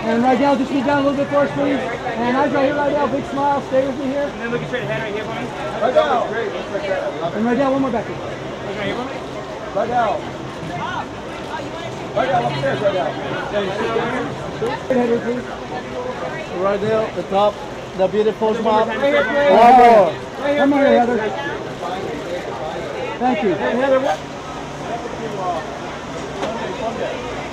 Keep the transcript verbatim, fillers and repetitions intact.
And right now, just get down a little bit for us, please. And eyes right here, right now, big smile, stay with me here. And then look at your head right here for me. Right now. And right now, one more back here. Right here for me. Right now. Right now, upstairs, right now. Yeah, you see over here? Head here, please. Right there, at the top, the beautiful smile. Right here, please. Oh. Right here, come on, Heather. Thank you. Hey, Heather, what?